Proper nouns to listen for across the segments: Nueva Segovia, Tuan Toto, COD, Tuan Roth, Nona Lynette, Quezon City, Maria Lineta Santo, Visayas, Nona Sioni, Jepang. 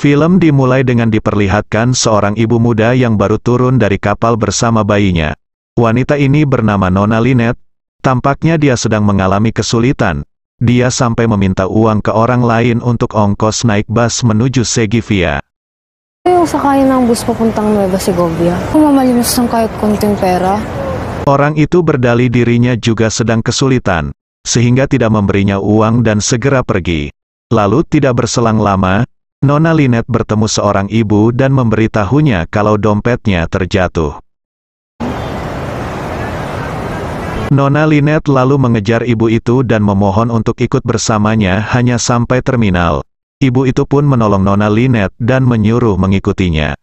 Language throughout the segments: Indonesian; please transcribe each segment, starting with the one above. Film dimulai dengan diperlihatkan seorang ibu muda yang baru turun dari kapal bersama bayinya. Wanita ini bernama Nona Lynette. Tampaknya dia sedang mengalami kesulitan. Dia sampai meminta uang ke orang lain untuk ongkos naik bus menuju Segovia. Yung sakayin ng bus papuntang Nueva Segovia. Kung mamalimus ng kahit konting pera. Orang itu berdalih dirinya juga sedang kesulitan, sehingga tidak memberinya uang dan segera pergi. Lalu tidak berselang lama, Nona Lynette bertemu seorang ibu dan memberitahunya kalau dompetnya terjatuh. Nona Lynette lalu mengejar ibu itu dan memohon untuk ikut bersamanya hanya sampai terminal. Ibu itu pun menolong Nona Lynette dan menyuruh mengikutinya.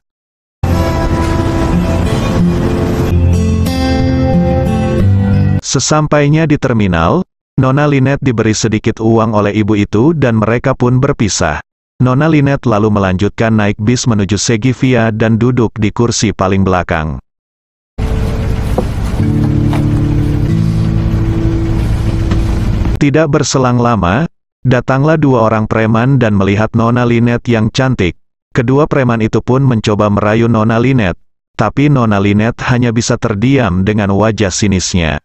Sesampainya di terminal, Nona Lynette diberi sedikit uang oleh ibu itu dan mereka pun berpisah. Nona Lynette lalu melanjutkan naik bis menuju Segovia dan duduk di kursi paling belakang. Tidak berselang lama, datanglah dua orang preman dan melihat Nona Lynette yang cantik. Kedua preman itu pun mencoba merayu Nona Lynette, tapi Nona Lynette hanya bisa terdiam dengan wajah sinisnya.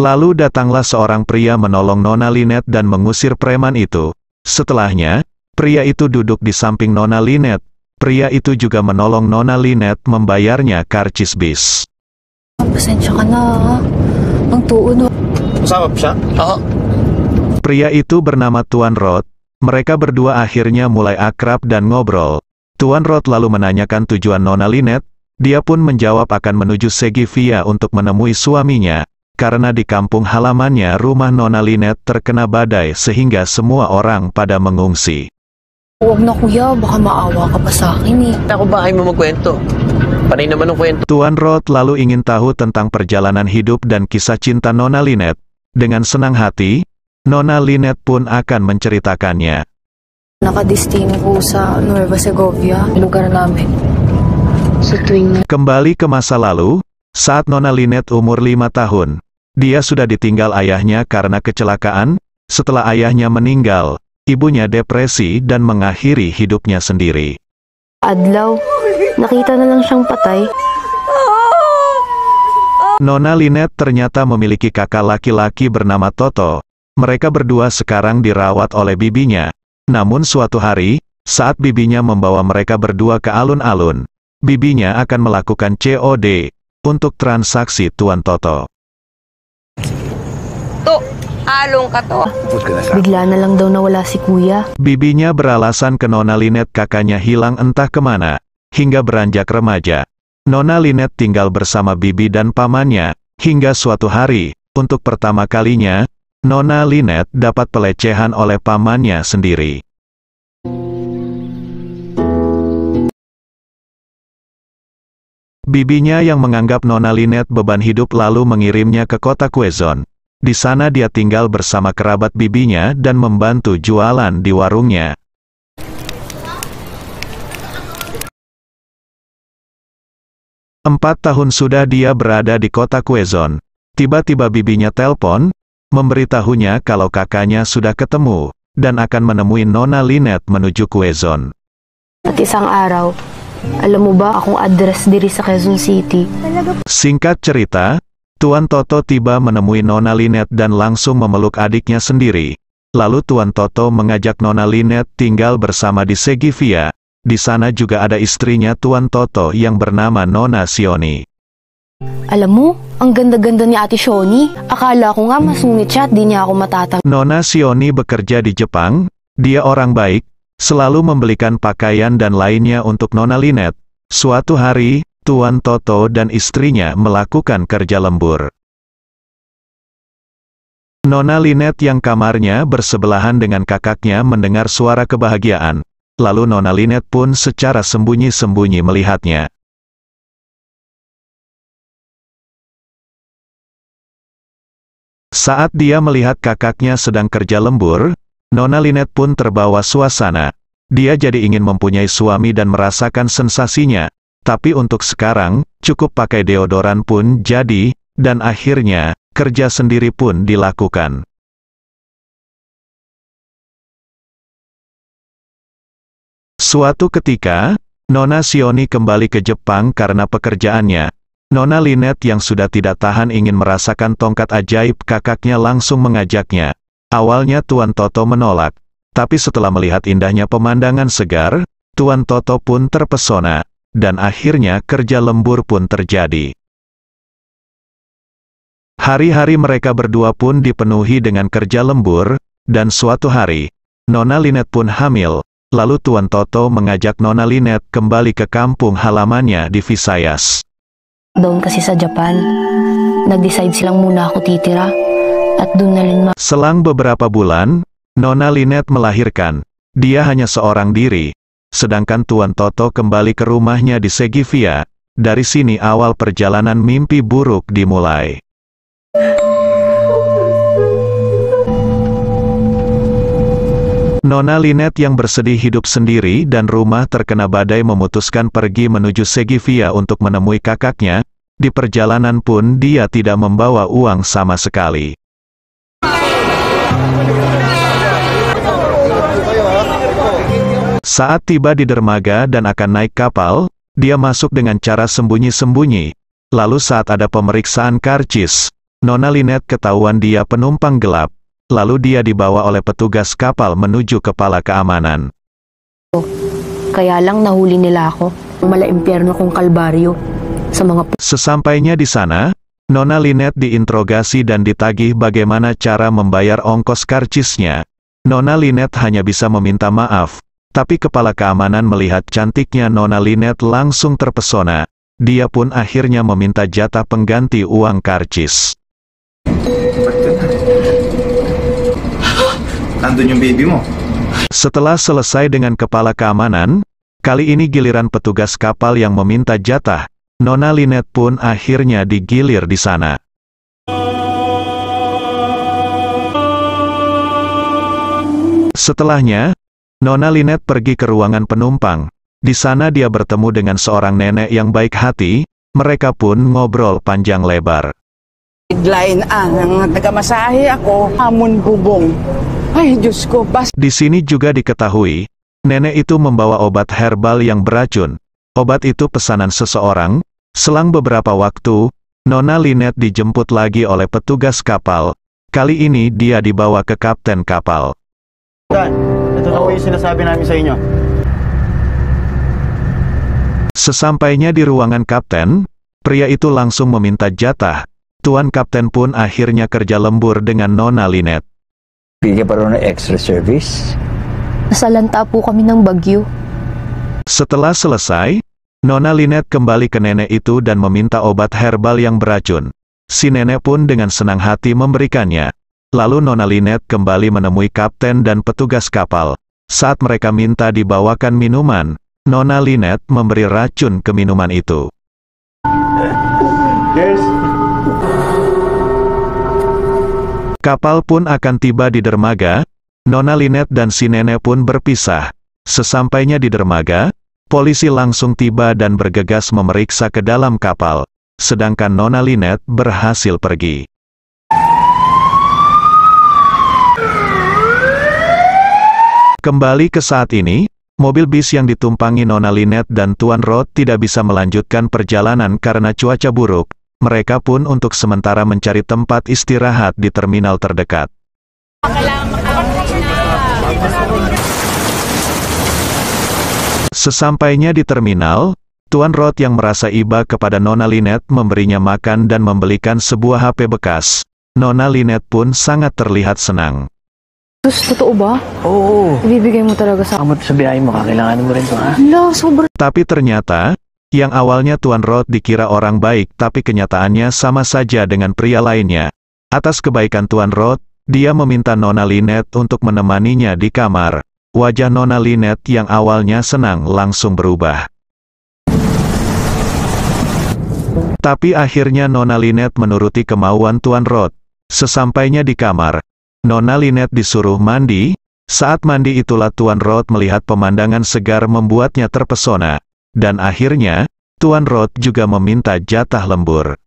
Lalu datanglah seorang pria menolong Nona Lynette dan mengusir preman itu. Setelahnya, pria itu duduk di samping Nona Lynette. Pria itu juga menolong Nona Lynette membayarnya karcis bis. Pasensya ka na. Ang tuon. Masarap siya? Oo. Pria itu bernama Tuan Roth. Mereka berdua akhirnya mulai akrab dan ngobrol. Tuan Roth lalu menanyakan tujuan Nona Lynette. Dia pun menjawab akan menuju Segovia untuk menemui suaminya, karena di kampung halamannya rumah Nona Lynette terkena badai sehingga semua orang pada mengungsi. Huwag na kuya, baka maawa ka pa sa akin eh. Ako ba ay magkwento? Panay naman ang kwento. Tuan Roth lalu ingin tahu tentang perjalanan hidup dan kisah cinta Nona Lynette. Dengan senang hati, Nona Lynette pun akan menceritakannya. Nakadistino ko sa Nueva Segovia, lugar namin. Kembali ke masa lalu, saat Nona Lynette umur 5 tahun. Dia sudah ditinggal ayahnya karena kecelakaan. Setelah ayahnya meninggal, ibunya depresi dan mengakhiri hidupnya sendiri. Adlaw, nakita na lang siyang patay. Nona Lynette ternyata memiliki kakak laki-laki bernama Toto. Mereka berdua sekarang dirawat oleh bibinya. Namun suatu hari, saat bibinya membawa mereka berdua ke alun-alun, bibinya akan melakukan COD untuk transaksi Tuan Toto. Along ka to. Bigla na lang daw nawala si kuya. Bibinya beralasan ke Nona Lynette kakaknya hilang entah kemana. Hingga beranjak remaja, Nona Lynette tinggal bersama bibi dan pamannya. Hingga suatu hari, untuk pertama kalinya, Nona Lynette dapat pelecehan oleh pamannya sendiri. Bibinya yang menganggap Nona Lynette beban hidup lalu mengirimnya ke kota Quezon. Di sana dia tinggal bersama kerabat bibinya dan membantu jualan di warungnya. Empat tahun sudah dia berada di kota Quezon. Tiba-tiba bibinya telpon, memberitahunya kalau kakaknya sudah ketemu, dan akan menemui Nona Lynette menuju Quezon. At isang araw, alam mo ba akong address diri sa Quezon City? Singkat cerita, Tuan Toto tiba menemui Nona Lynette dan langsung memeluk adiknya sendiri. Lalu Tuan Toto mengajak Nona Lynette tinggal bersama di Segovia. Di sana juga ada istrinya Tuan Toto yang bernama Nona Sioni. Alam mo, ang ganda-ganda ni Ate Sioni. Akala ko nga masungit siya at di niya ako matatang. Nona Sioni bekerja di Jepang. Dia orang baik, selalu membelikan pakaian dan lainnya untuk Nona Lynette. Suatu hari, Tuan Toto dan istrinya melakukan kerja lembur. Nona Lynette yang kamarnya bersebelahan dengan kakaknya mendengar suara kebahagiaan. Lalu Nona Lynette pun secara sembunyi-sembunyi melihatnya. Saat dia melihat kakaknya sedang kerja lembur, Nona Lynette pun terbawa suasana. Dia jadi ingin mempunyai suami dan merasakan sensasinya. Tapi untuk sekarang, cukup pakai deodoran pun jadi, dan akhirnya, kerja sendiri pun dilakukan. Suatu ketika, Nona Sioni kembali ke Jepang karena pekerjaannya. Nona Lynette yang sudah tidak tahan ingin merasakan tongkat ajaib kakaknya langsung mengajaknya. Awalnya Tuan Toto menolak, tapi setelah melihat indahnya pemandangan segar, Tuan Toto pun terpesona, dan akhirnya kerja lembur pun terjadi. Hari-hari mereka berdua pun dipenuhi dengan kerja lembur, dan suatu hari, Nona Lynette pun hamil. Lalu Tuan Toto mengajak Nona Lynette kembali ke kampung halamannya di Visayas. Doon kasi sa Japan, nag-decide silang muna ako titira, at doon na rin Selang beberapa bulan, Nona Lynette melahirkan. Dia hanya seorang diri, sedangkan Tuan Toto kembali ke rumahnya di Segovia. Dari sini awal perjalanan mimpi buruk dimulai. Nona Lynette yang bersedih hidup sendiri dan rumah terkena badai memutuskan pergi menuju Segovia untuk menemui kakaknya. Di perjalanan pun dia tidak membawa uang sama sekali. Saat tiba di dermaga dan akan naik kapal, dia masuk dengan cara sembunyi-sembunyi. Lalu saat ada pemeriksaan karcis, Nona Lynette ketahuan dia penumpang gelap. Lalu dia dibawa oleh petugas kapal menuju kepala keamanan. Kaya lang nahuli nila ako. Mala impyerno kong kalbaryo. Sesampainya di sana, Nona Lynette diinterogasi dan ditagih bagaimana cara membayar ongkos karcisnya. Nona Lynette hanya bisa meminta maaf, tapi kepala keamanan melihat cantiknya Nona Lynette langsung terpesona. Dia pun akhirnya meminta jatah pengganti uang karcis. Setelah selesai dengan kepala keamanan, kali ini giliran petugas kapal yang meminta jatah. Nona Lynette pun akhirnya digilir di sana. Setelahnya, Nona Lynette pergi ke ruangan penumpang. Di sana dia bertemu dengan seorang nenek yang baik hati. Mereka pun ngobrol panjang lebar. Lain ang nagamasahe ako, hamon bubong. Ay, Diyos ko, bas. Di sini juga diketahui, nenek itu membawa obat herbal yang beracun. Obat itu pesanan seseorang. Selang beberapa waktu, Nona Lynette dijemput lagi oleh petugas kapal. Kali ini dia dibawa ke kapten kapal. Dan, ito na po yung sinasabi namin sa inyo. Sesampainya di ruangan kapten, pria itu langsung meminta jatah. Tuan kapten pun akhirnya kerja lembur dengan Nona Lynette. Bigyan pa rin ng extra service. Nasalanta po kami ng bagyo. Setelah selesai, Nona Lynette kembali ke nenek itu dan meminta obat herbal yang beracun. Si nenek pun dengan senang hati memberikannya. Lalu Nona Lynette kembali menemui kapten dan petugas kapal. Saat mereka minta dibawakan minuman, Nona Lynette memberi racun ke minuman itu. Yes. Kapal pun akan tiba di dermaga. Nona Lynette dan si nenek pun berpisah. Sesampainya di dermaga, polisi langsung tiba dan bergegas memeriksa ke dalam kapal. Sedangkan Nona Lynette berhasil pergi. Kembali ke saat ini, mobil bis yang ditumpangi Nona Lynette dan Tuan Roth tidak bisa melanjutkan perjalanan karena cuaca buruk. Mereka pun untuk sementara mencari tempat istirahat di terminal terdekat. Sesampainya di terminal, Tuan Roth yang merasa iba kepada Nona Lynette memberinya makan dan membelikan sebuah HP bekas. Nona Lynette pun sangat terlihat senang. Totoo ba? Oo. Ibibigay mo talaga sa akin. Sabihin mo, kailangan mo rin to, ha? Tapi ternyata, yang awalnya Tuan Roth dikira orang baik tapi kenyataannya sama saja dengan pria lainnya. Atas kebaikan Tuan Roth, dia meminta Nona Lynette untuk menemaninya di kamar. Wajah Nona Lynette yang awalnya senang langsung berubah. Tapi akhirnya Nona Lynette menuruti kemauan Tuan Roth. Sesampainya di kamar, Nona Lynette disuruh mandi. Saat mandi itulah Tuan Roth melihat pemandangan segar membuatnya terpesona. Dan akhirnya, Tuan Roth juga meminta jatah lembur.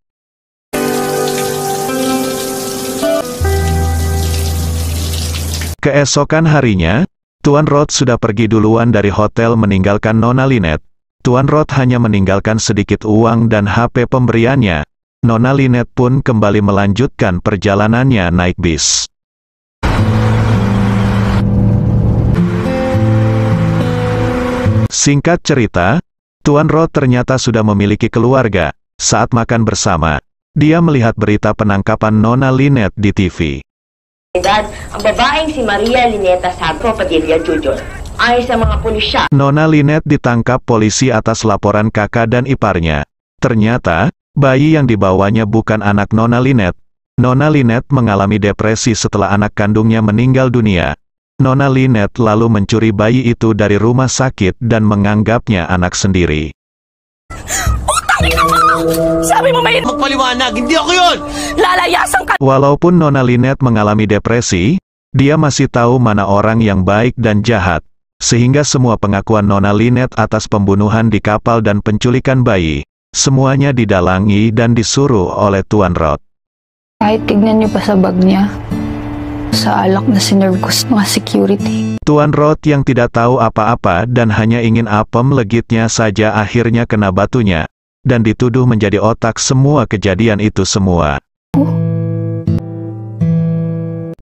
Keesokan harinya, Tuan Roth sudah pergi duluan dari hotel meninggalkan Nona Lynette. Tuan Roth hanya meninggalkan sedikit uang dan HP pemberiannya. Nona Lynette pun kembali melanjutkan perjalanannya naik bis. Singkat cerita, Tuan Roth ternyata sudah memiliki keluarga. Saat makan bersama, dia melihat berita penangkapan Nona Lynette di TV. Dan ang babaeng si Maria Lineta Santo, petirya jujur, ay sa mga pulisya. Nona Lynette ditangkap polisi atas laporan kakak dan iparnya. Ternyata, bayi yang dibawanya bukan anak Nona Lynette. Nona Lynette mengalami depresi setelah anak kandungnya meninggal dunia. Nona Lynette lalu mencuri bayi itu dari rumah sakit dan menganggapnya anak sendiri. Sabi mo may magpaliwanag, hindi ako yun! Lalayasan ka! Walaupun Nona Lynette mengalami depresi, dia masih tahu mana orang yang baik dan jahat. Sehingga semua pengakuan Nona Lynette atas pembunuhan di kapal dan penculikan bayi, semuanya didalangi dan disuruh oleh Tuan Roth. Kahit tignan niyo pa sa bag niya, sa alak na sinergos ng security. Tuan Roth yang tidak tahu apa-apa dan hanya ingin apem legitnya saja akhirnya kena batunya. Dan dituduh menjadi otak semua kejadian itu semua.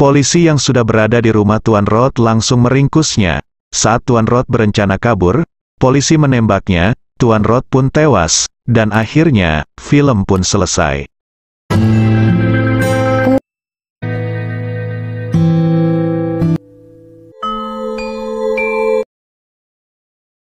Polisi yang sudah berada di rumah Tuan Roth langsung meringkusnya. Saat Tuan Roth berencana kabur, polisi menembaknya, Tuan Roth pun tewas, dan akhirnya, film pun selesai.